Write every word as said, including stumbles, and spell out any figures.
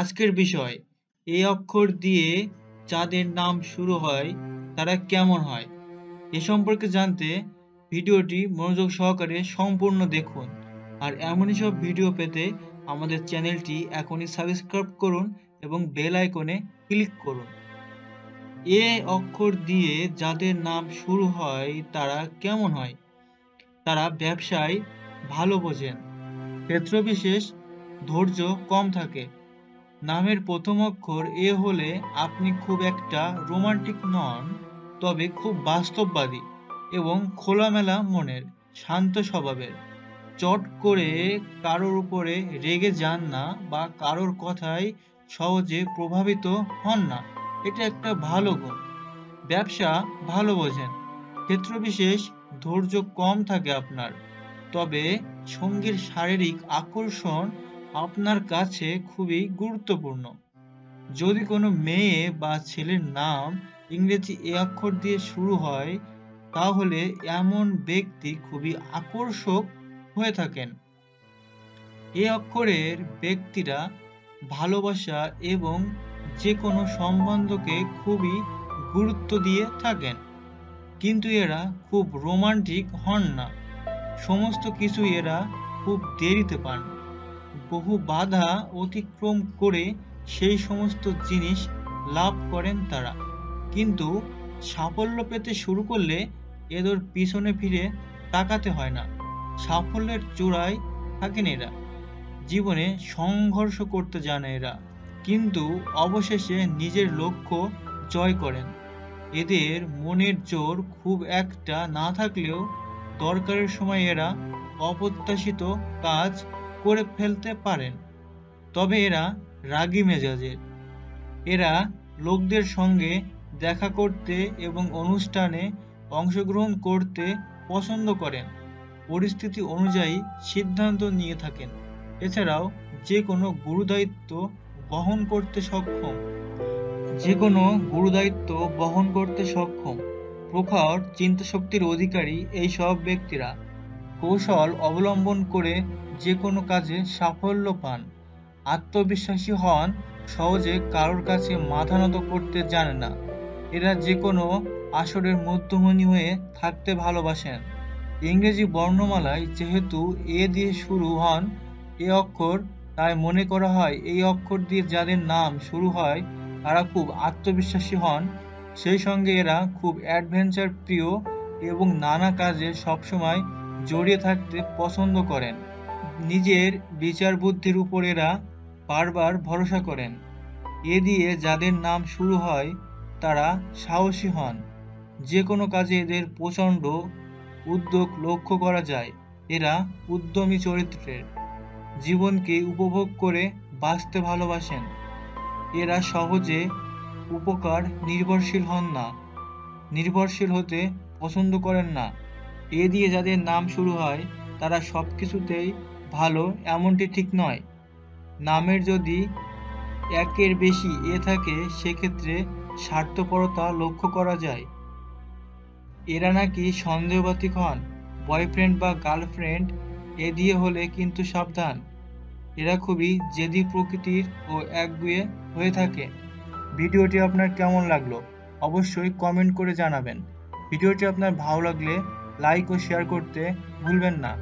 আজকের বিষয় এই অক্ষর দিয়ে যাদের নাম শুরু হয় তারা কেমন হয় এ সম্পর্কে জানতে ভিডিওটি মনোযোগ সহকারে সম্পূর্ণ দেখুন আর এমনই সব ভিডিও পেতে আমাদের চ্যানেলটি এখনই সাবস্ক্রাইব করুন এবং বেল আইকনে ক্লিক করুন। এ অক্ষর দিয়ে যাদের নাম শুরু হয় তারা কেমন হয় তারা ব্যবসায় ভালো বোঝেন ক্ষেত্রবিশেষ ধৈর্য কম থাকে নামের প্রথম অক্ষর এ হলে আপনি খুব একটা রোমান্টিক নন তবে খুব বাস্তববাদী এবং খোলামেলা মনের শান্ত স্বভাবের চট করে কারোর উপরে রেগে যান না বা কারোর কথায় সহজে প্রভাবিত হন না এটা একটা ভালো গুণ ব্যবসা ভালো বোঝেন ক্ষেত্রবিশেষ ধৈর্য কম থাকে আপনার তবে সঙ্গীর শারীরিক আকর্ষণ আপনার কাছে খুবই গুরুত্বপূর্ণ যদি কোনো মেয়ে বা ছেলের নাম ইংরেজি এ অক্ষর দিয়ে শুরু হয় তাহলে এমন ব্যক্তি খুবই আকর্ষক হয়ে থাকেন এ অক্ষরের ব্যক্তিরা ভালোবাসা এবং যে কোনো সম্বন্ধকে খুবই গুরুত্ব দিয়ে থাকেন কিন্তু এরা খুব রোমান্টিক হন না সমস্ত কিছু এরা খুব দেরিতে পান বহু বাধা অতিক্রম করে সেই সমস্ত জিনিস লাভ করেন তারা কিন্তু সাফল্য পেতে শুরু করলে এদের পিছনে ফিরে তাকাতে হয় না সাফল্যের চূড়ায় থাকেন এরা জীবনে সংঘর্ষ করতে জানে এরা কিন্তু অবশেষে নিজের লক্ষ্য জয় করেন এদের মনের জোর খুব একটা না থাকলেও দরকারের সময় এরা অপ্রত্যাশিত কাজ করে ফেলতে পারেন তবে এরা রাগী মেজাজের এরা লোকদের সঙ্গে দেখা করতে এবং অনুষ্ঠানে অংশগ্রহণ করতে পছন্দ করেন পরিস্থিতি অনুযায়ী সিদ্ধান্ত নিয়ে থাকেন এছাড়াও যে কোনো গুরুদায়িত্ব বহন করতে সক্ষম যে কোনো গুরুদায়িত্ব বহন করতে সক্ষম প্রখর চিন্তাশক্তির অধিকারী এই সব ব্যক্তিরা কৌশল অবলম্বন করে যে কোনো কাজে সাফল্য পান আত্মবিশ্বাসী হন সহজে কারোর কাছে মাথা নত করতে জানে না এরা যে কোনো আসরের মধ্যমণি হয়ে থাকতে ভালোবাসেন ইংরেজি বর্ণমালায় যেহেতু এ দিয়ে শুরু হন এ অক্ষর তাই মনে করা হয় এই অক্ষর দিয়ে যাদের নাম শুরু হয় তারা খুব আত্মবিশ্বাসী হন সেই সঙ্গে এরা খুব অ্যাডভেঞ্চার প্রিয় এবং নানা কাজে সবসময় জড়িয়ে থাকতে পছন্দ করেন নিজের বিচার বুদ্ধির উপর এরা বারবার ভরসা করেন এ দিয়ে যাদের নাম শুরু হয় তারা সাহসী হন যে কোনো কাজে এদের প্রচণ্ড উদ্যোগ লক্ষ্য করা যায় এরা উদ্যমী চরিত্রের জীবনকে উপভোগ করে বাঁচতে ভালোবাসেন এরা সহজে উপকার নির্ভরশীল হন না নির্ভরশীল হতে পছন্দ করেন না এ দিয়ে যাদের নাম শুরু হয় তারা সব কিছুতেই ভালো এমনটি ঠিক নয় নামের যদি একের বেশি এ থাকে সেক্ষেত্রে স্বার্থপরতা লক্ষ্য করা যায় এরা নাকি সন্দেহবাতিক হন বয়ফ্রেন্ড বা গার্লফ্রেন্ড এ দিয়ে হলে কিন্তু সাবধান এরা খুবই জেদি প্রকৃতির ও একগুঁয়ে হয়ে থাকে ভিডিওটি আপনার কেমন লাগলো অবশ্যই কমেন্ট করে জানাবেন ভিডিওটি আপনার ভালো লাগলে লাইক ও শেয়ার করতে ভুলবেন না।